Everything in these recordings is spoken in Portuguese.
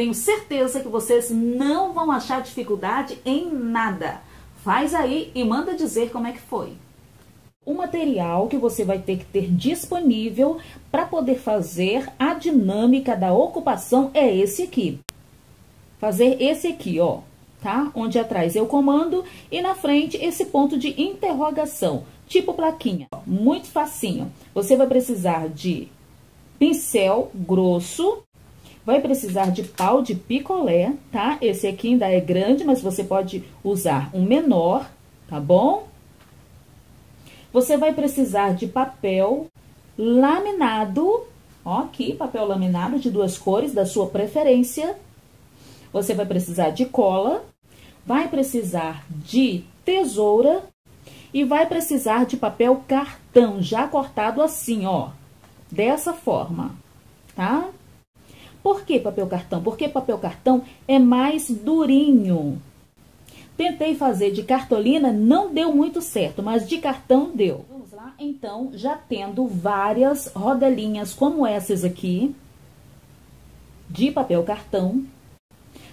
Tenho certeza que vocês não vão achar dificuldade em nada. Faz aí e manda dizer como é que foi. O material que você vai ter que ter disponível para poder fazer a dinâmica da ocupação é esse aqui. Fazer esse aqui, ó, tá? Onde atrás é o comando e na frente esse ponto de interrogação, tipo plaquinha. Muito facinho. Você vai precisar de pincel grosso, vai precisar de pau de picolé, tá? Esse aqui ainda é grande, mas você pode usar um menor, tá bom? Você vai precisar de papel laminado, ó, aqui, papel laminado de duas cores, da sua preferência. Você vai precisar de cola, vai precisar de tesoura e vai precisar de papel cartão, já cortado assim, ó, dessa forma, tá? Por que papel cartão? Porque papel cartão é mais durinho. Tentei fazer de cartolina, não deu muito certo, mas de cartão deu. Vamos lá, então, já tendo várias rodelinhas como essas aqui, de papel cartão,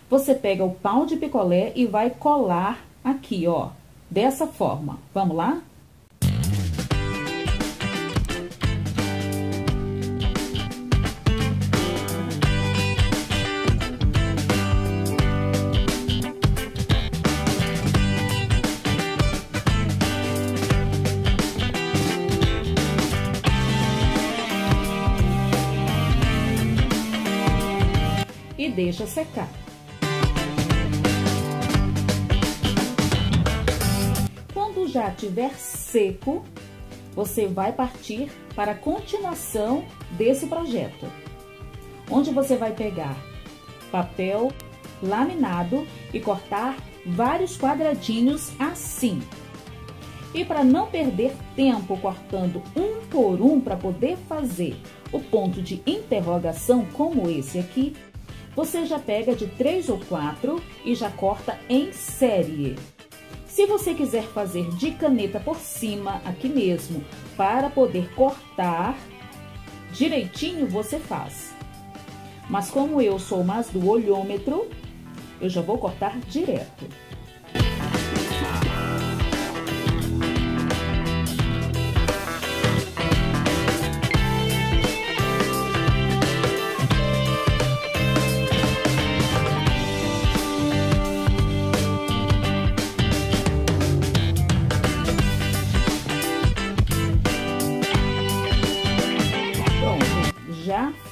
você pega o pau de picolé e vai colar aqui, ó, dessa forma. Vamos lá? E deixa secar. Quando já tiver seco, você vai partir para a continuação desse projeto, onde você vai pegar papel laminado e cortar vários quadradinhos assim. E para não perder tempo cortando um por um para poder fazer o ponto de interrogação como esse aqui, você já pega de 3 ou 4 e já corta em série. Se você quiser fazer de caneta por cima, aqui mesmo, para poder cortar direitinho, você faz. Mas como eu sou mais do olhômetro, eu já vou cortar direto.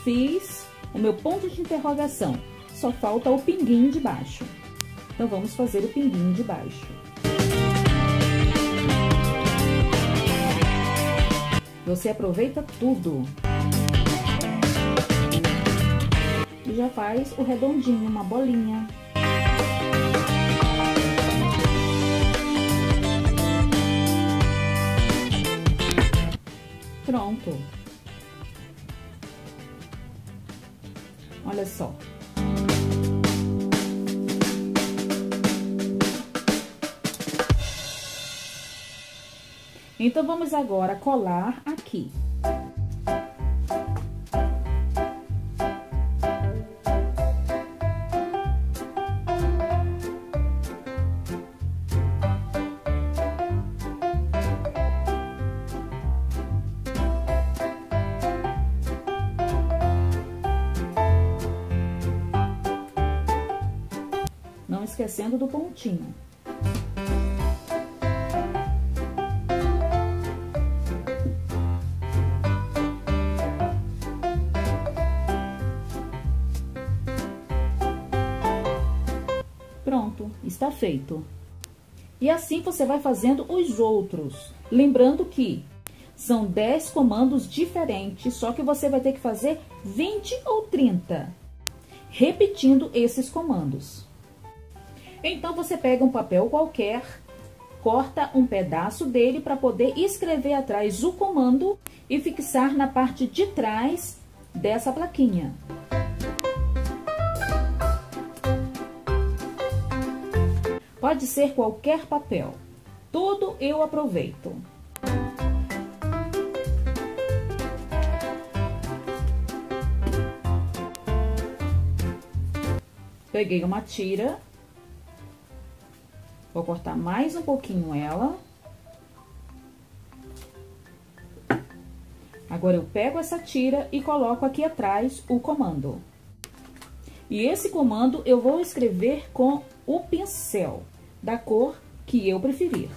Fiz o meu ponto de interrogação, só falta o pinguinho de baixo. Então, vamos fazer o pinguinho de baixo. Você aproveita tudo. E já faz o redondinho, uma bolinha. Pronto. Olha só. Então, vamos agora colar aqui. Esquecendo do pontinho. Pronto, está feito. E assim você vai fazendo os outros. Lembrando que são 10 comandos diferentes, só que você vai ter que fazer 20 ou 30, repetindo esses comandos. Então, você pega um papel qualquer, corta um pedaço dele para poder escrever atrás o comando e fixar na parte de trás dessa plaquinha. Pode ser qualquer papel. Tudo eu aproveito. Peguei uma tira, vou cortar mais um pouquinho ela. Agora, eu pego essa tira e coloco aqui atrás o comando. E esse comando eu vou escrever com o pincel, da cor que eu preferir.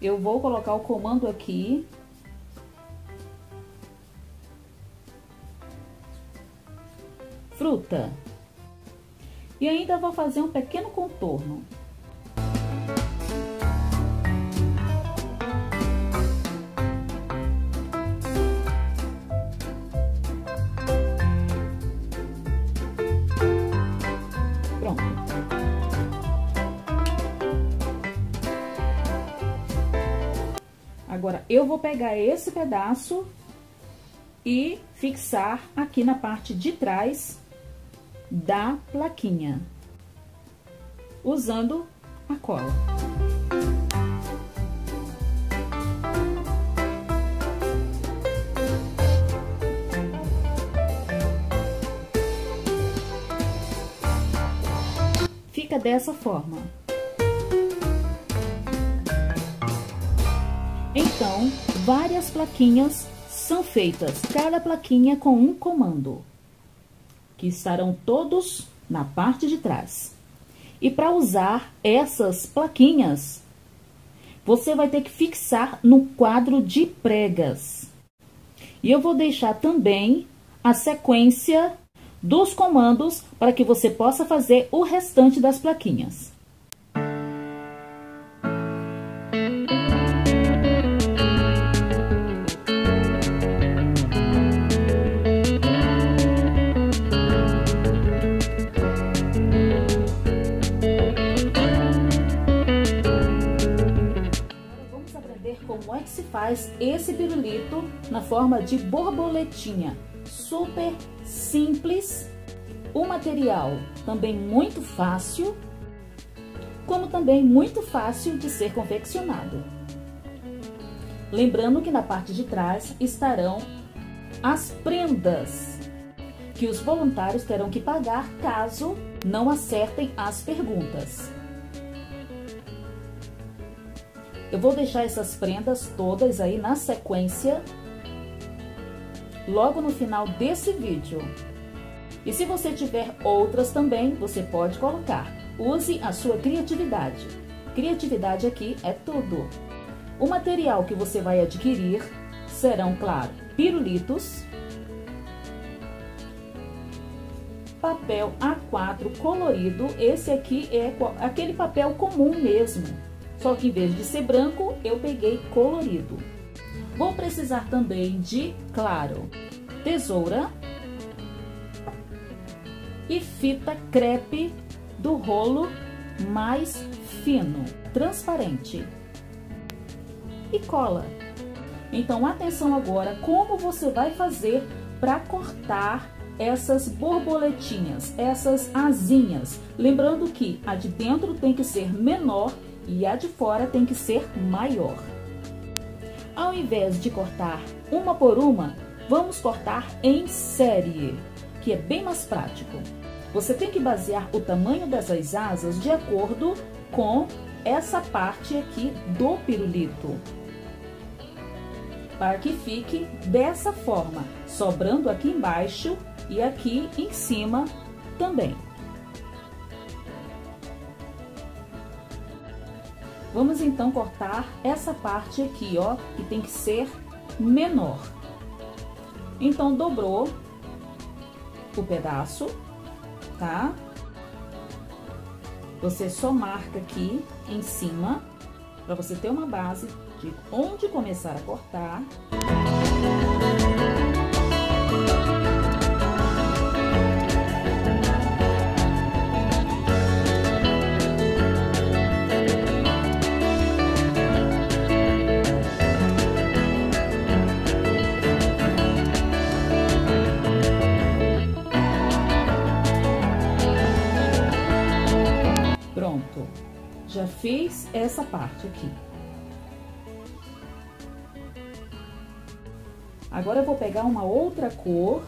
Eu vou colocar o comando aqui. Fruta. E ainda vou fazer um pequeno contorno. Agora, eu vou pegar esse pedaço e fixar aqui na parte de trás da plaquinha, usando a cola. Fica dessa forma. Então, várias plaquinhas são feitas, cada plaquinha com um comando, que estarão todos na parte de trás. E para usar essas plaquinhas, você vai ter que fixar no quadro de pregas. E eu vou deixar também a sequência dos comandos para que você possa fazer o restante das plaquinhas. Faz esse pirulito na forma de borboletinha, super simples, o material também muito fácil, como também muito fácil de ser confeccionado. Lembrando que na parte de trás estarão as prendas que os voluntários terão que pagar caso não acertem as perguntas. Eu vou deixar essas prendas todas aí na sequência, logo no final desse vídeo. E se você tiver outras também, você pode colocar. Use a sua criatividade. Criatividade aqui é tudo. O material que você vai adquirir serão, claro, pirulitos, papel A4 colorido. Esse aqui é aquele papel comum mesmo. Só que em vez de ser branco, eu peguei colorido. Vou precisar também de, claro, tesoura e fita crepe do rolo mais fino, transparente, e cola. Então, atenção agora, como você vai fazer para cortar essas borboletinhas, essas asinhas. Lembrando que a de dentro tem que ser menor e a de fora tem que ser maior. Ao invés de cortar uma por uma, vamos cortar em série, que é bem mais prático. Você tem que basear o tamanho dessas asas de acordo com essa parte aqui do pirulito, para que fique dessa forma, sobrando aqui embaixo e aqui em cima também. Vamos então cortar essa parte aqui, ó, que tem que ser menor. Então, dobrou o pedaço, tá? Você só marca aqui em cima, para você ter uma base de onde começar a cortar. Já fiz essa parte aqui. Agora eu vou pegar uma outra cor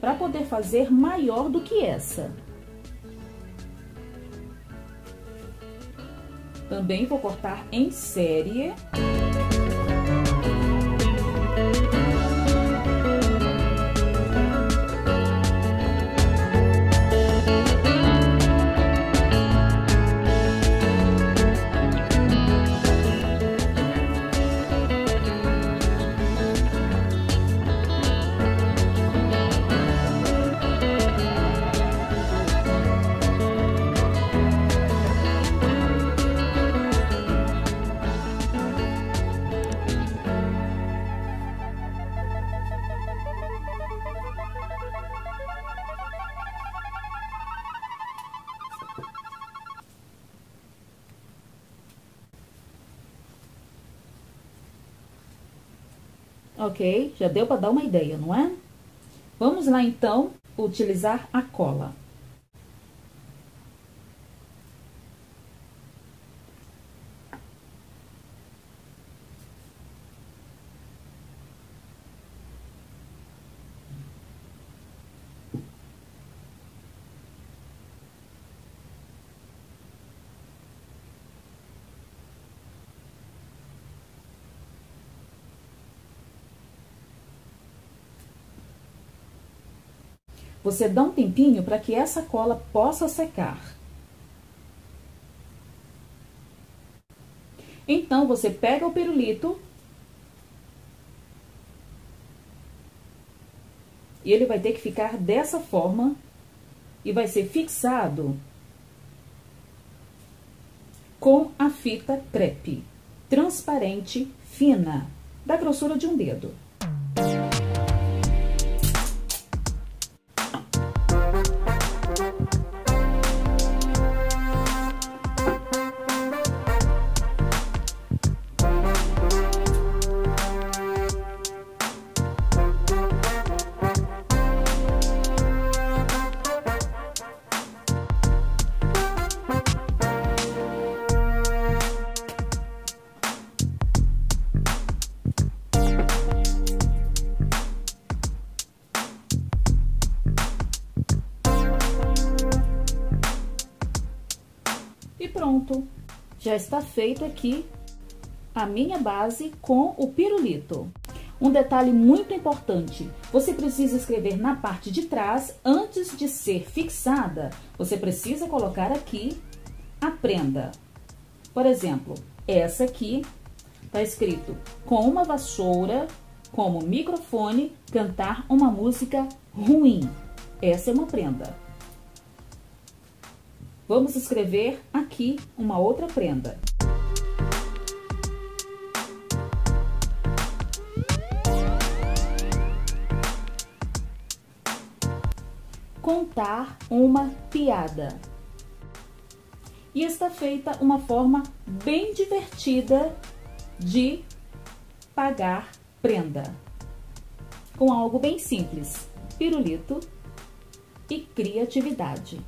para poder fazer maior do que essa. Também vou cortar em série. Ok? Já deu para dar uma ideia, não é? Vamos lá, então, utilizar a cola. Você dá um tempinho para que essa cola possa secar. Então, você pega o pirulito e ele vai ter que ficar dessa forma e vai ser fixado com a fita crepe, transparente, fina, da grossura de um dedo. Pronto, já está feito aqui a minha base com o pirulito. Um detalhe muito importante, você precisa escrever na parte de trás, antes de ser fixada, você precisa colocar aqui a prenda. Por exemplo, essa aqui está escrito: com uma vassoura, como microfone, cantar uma música ruim. Essa é uma prenda. Vamos escrever aqui uma outra prenda. Contar uma piada. E está feita uma forma bem divertida de pagar prenda. Com algo bem simples: pirulito e criatividade.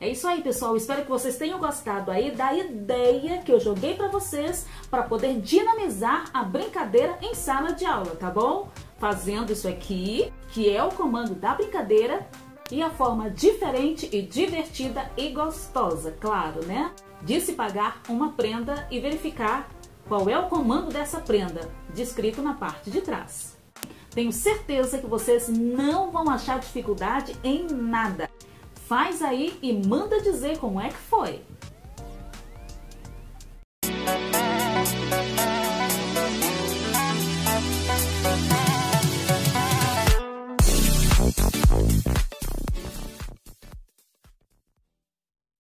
É isso aí, pessoal, espero que vocês tenham gostado aí da ideia que eu joguei pra vocês, para poder dinamizar a brincadeira em sala de aula, tá bom? Fazendo isso aqui, que é o comando da brincadeira, e a forma diferente e divertida e gostosa, claro, né? De se pagar uma prenda e verificar qual é o comando dessa prenda, descrito na parte de trás. Tenho certeza que vocês não vão achar dificuldade em nada. Faz aí e manda dizer como é que foi.